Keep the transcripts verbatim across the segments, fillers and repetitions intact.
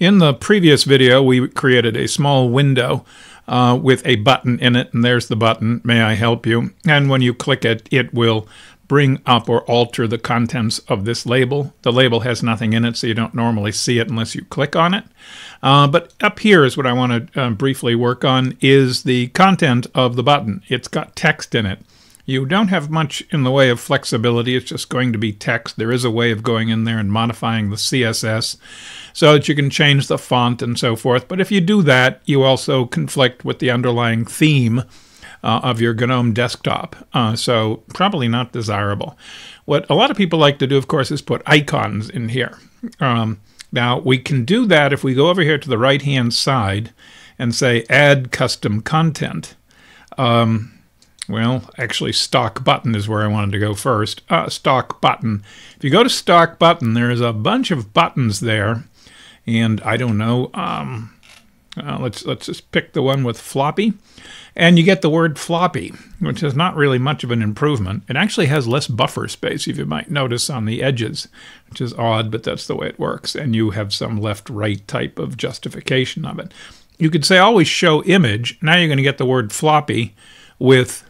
In the previous video, we created a small window uh, with a button in it, and there's the button, May I Help You? And when you click it, it will bring up or alter the contents of this label. The label has nothing in it, so you don't normally see it unless you click on it. Uh, but up here is what I want to uh, briefly work on, is the content of the button. It's got text in it. You don't have much in the way of flexibility. It's just going to be text. There is a way of going in there and modifying the C S S so that you can change the font and so forth. But if you do that, you also conflict with the underlying theme Uh, of your GNOME desktop, uh, so probably not desirable. What a lot of people like to do, of course, is put icons in here. Um, now, we can do that if we go over here to the right-hand side and say Add Custom Content. Um, well, actually, Stock Button is where I wanted to go first. Uh, stock Button. If you go to Stock Button, there is a bunch of buttons there, and I don't know... Um, Uh, let's, let's just pick the one with floppy, and you get the word floppy, which is not really much of an improvement. It actually has less buffer space, if you might notice, on the edges, which is odd, but that's the way it works, and you have some left-right type of justification of it. You could say always show image. Now you're going to get the word floppy with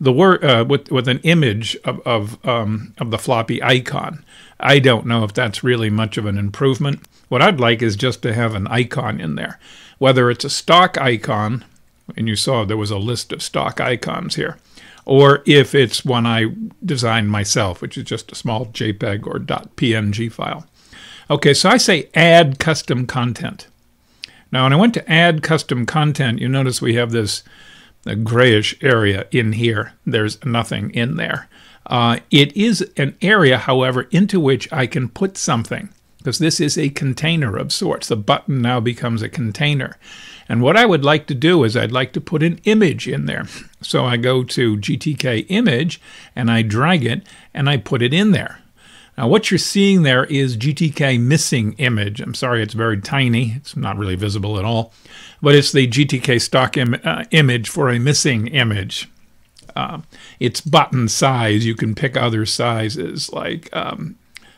the word uh, with, with an image of, of, um, of the floppy icon. I don't know if that's really much of an improvement. What I'd like is just to have an icon in there, whether it's a stock icon, and you saw there was a list of stock icons here, or if it's one I designed myself, which is just a small JPEG or .png file. Okay, so I say add custom content. Now, when I went to add custom content, you notice we have this a grayish area in here. There's nothing in there. Uh, it is an area, however, into which I can put something, because this is a container of sorts. The button now becomes a container. And what I would like to do is I'd like to put an image in there. So I go to G T K image, and I drag it, and I put it in there. Now, what you're seeing there is G T K missing image. I'm sorry, it's very tiny. It's not really visible at all. But it's the G T K stock im uh, image for a missing image. Uh, it's button size. You can pick other sizes, like um,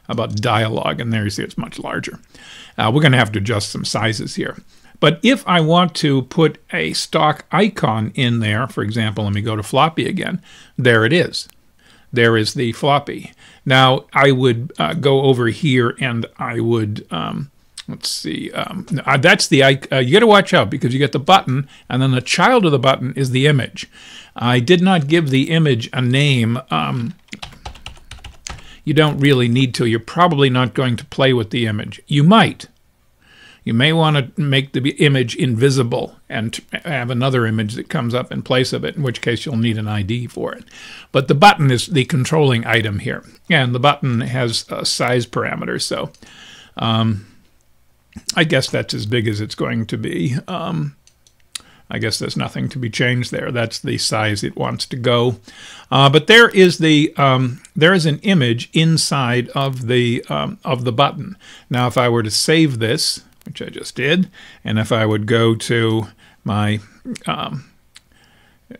about dialogue. And there you see it's much larger. Uh, we're going to have to adjust some sizes here. But if I want to put a stock icon in there, for example, let me go to floppy again. There it is. There is the floppy. Now, I would uh, go over here and I would, um, let's see, um, that's the, uh, you got to watch out because you get the button and then the child of the button is the image. I did not give the image a name. Um, you don't really need to. You're probably not going to play with the image. You might. You may want to make the image invisible and have another image that comes up in place of it, in which case you'll need an I D for it. But the button is the controlling item here. And the button has a size parameter, so um, I guess that's as big as it's going to be. Um, I guess there's nothing to be changed there. That's the size it wants to go. Uh, but there is the um, there is an image inside of the um, of the button. Now, if I were to save this, which I just did, and if I would go to my, um,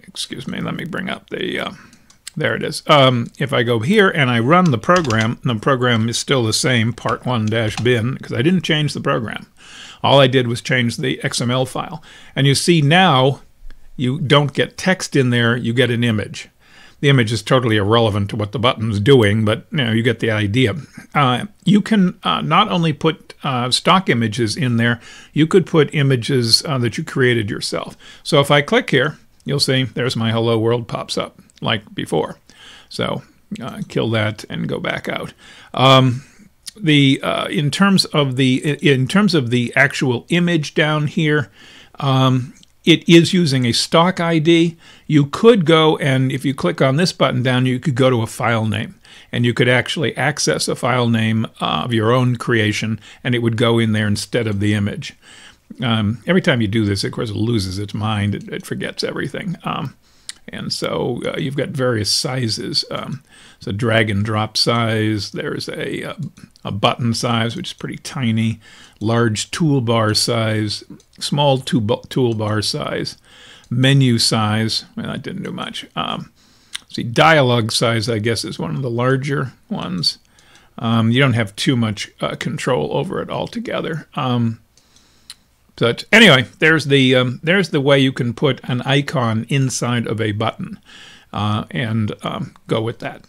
excuse me, let me bring up the, uh, there it is. Um, if I go here and I run the program, the program is still the same, part one dash bin, because I didn't change the program. All I did was change the X M L file. And you see now, you don't get text in there, you get an image. The image is totally irrelevant to what the button's doing, but you know, you get the idea. Uh, you can uh, not only put uh, stock images in there, you could put images uh, that you created yourself. So if I click here, you'll see there's my Hello World pops up, like before. So uh, kill that and go back out. Um, the uh, in terms of the in terms of the actual image down here. Um, It is using a stock I D. You could go, and if you click on this button down, you could go to a file name. And you could actually access a file name uh, of your own creation, and it would go in there instead of the image. Um, every time you do this, of course, it loses its mind. It, it forgets everything. Um, and so uh, you've got various sizes. Um, so drag and drop size. There's a, a, a button size, which is pretty tiny. Large toolbar size. Small toolbar size, menu size. Well, that didn't do much. Um, see, dialogue size, I guess, is one of the larger ones. Um, you don't have too much uh, control over it altogether. Um, So anyway, there's the um, there's the way you can put an icon inside of a button, uh, and um, go with that.